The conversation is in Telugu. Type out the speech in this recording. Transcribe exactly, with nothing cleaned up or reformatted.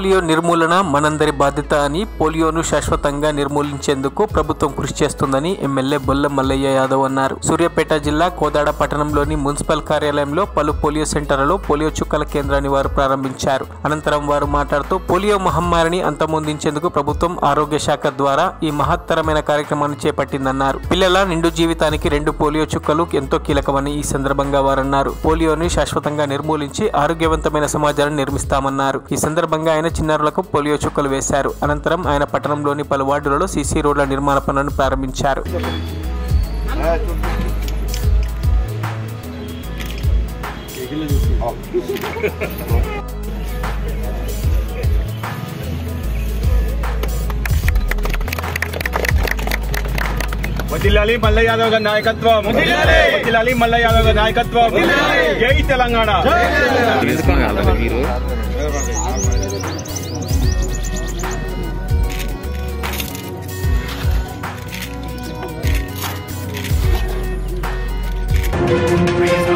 పోలియో నిర్మూలన మనందరి బాధ్యత అని పోలియోను శాశ్వతంగా నిర్మూలించేందుకు ప్రభుత్వం కృషి చేస్తుందని ఎమ్మెల్యే బొల్ల మల్లయ్య యాదవ్ అన్నారు. సూర్యాపేట జిల్లా కోదాడ పట్టణంలోని మున్సిపల్ కార్యాలయంలో పలు పోలియో సెంటర్లలో పోలియో చుక్కల కేంద్రాన్ని వారు ప్రారంభించారు. అనంతరం వారు మాట్లాడుతూ పోలియో మహమ్మారిని అంతమొందించేందుకు ప్రభుత్వం ఆరోగ్య శాఖ ద్వారా ఈ మహత్తరమైన కార్యక్రమాన్ని చేపట్టిందన్నారు. పిల్లల నిండు జీవితానికి రెండు పోలియో చుక్కలు ఎంతో కీలకమని ఈ సందర్భంగా వారన్నారు. పోలియోను శాశ్వతంగా నిర్మూలించి ఆరోగ్యవంతమైన సమాజాన్ని నిర్మిస్తామన్నారు. ఈ సందర్భంగా ఆయన చిన్నారులకు పోలియో చుక్కలు వేశారు. అనంతరం ఆయన పట్టణంలోని పలు వార్డులలో సీసీ రోడ్ల నిర్మాణ పనులను ప్రారంభించారు. వదిలాలి మల్లయ్య యాదవ్ గారి నాయకత్వం, వదిలాలి మల్లయ్య యాదవ్ గారి నాయకత్వం. జై తెలంగాణ. Thank you.